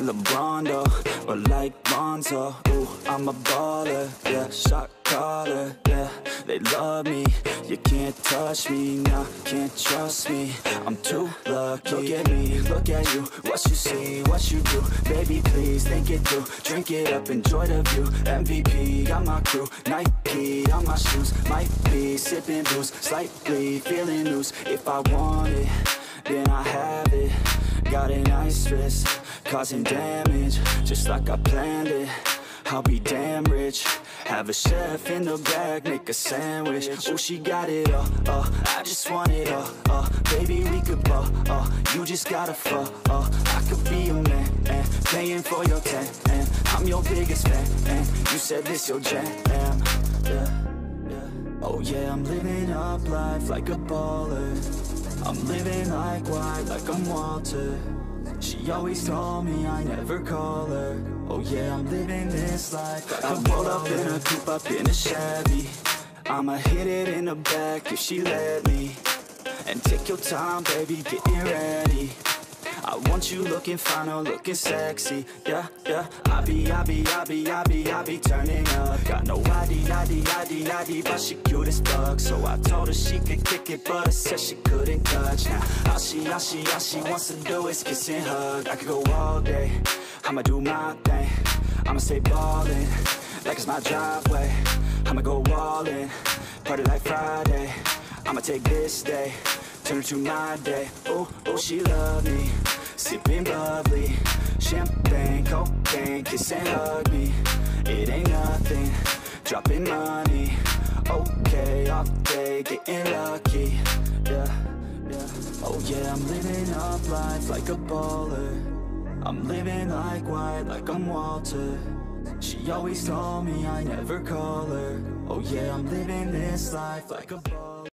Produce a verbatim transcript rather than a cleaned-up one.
like LeBron, though, or like Bonzo. Ooh, I'm a baller, yeah, shot caller, yeah. They love me, you can't touch me, nah, can't trust me, I'm too lucky. Look at me, look at you, what you see, what you do. Baby, please, think it through, drink it up, enjoy the view. M V P, got my crew, Nike on my shoes. Might be sipping booze, slightly feeling loose. If I want it, then I have it. Got a nice wrist, causing damage, just like I planned it. I'll be damn rich, have a chef in the bag, make a sandwich. Oh, she got it all, uh, I just want it all, uh, baby, we could ball, uh, you just gotta fall, uh, I could be your man, and paying for your tan, and I'm your biggest fan, and you said this your jam, yeah, yeah. Oh yeah, I'm living up life like a baller, I'm living like wide, like I'm Walter. She always called me, I never call her. Oh yeah, I'm living this life. I roll up in a coupe, up in a Chevy. I'ma hit it in the back if she let me. And take your time, baby, getting ready. I want you looking fine or looking sexy. Yeah, yeah. I be, I be, I be, I be, I be turning up. Got no I D, I D, I D, I D, but she cute as fuck. So I told her she could kick it, but I said she couldn't touch. Now, all she, all she, all she wants to do is kiss and hug. I could go all day, I'ma do my thing. I'ma stay ballin', like it's my driveway. I'ma go all in, party like Friday. I'ma take this day, turn it to my day. Oh, oh, she love me, sipping bubbly, champagne, cocaine, kiss and hug me. It ain't nothing, dropping money. Okay, all day, getting lucky. Yeah, yeah. Oh yeah, I'm living up life like a baller. I'm living like white, like I'm Walter. She always told me I never call her. Oh yeah, I'm living this life like a baller.